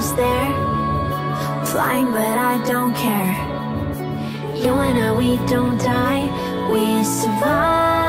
almost there. Flying, but I don't care. You and I, we don't die, we survive.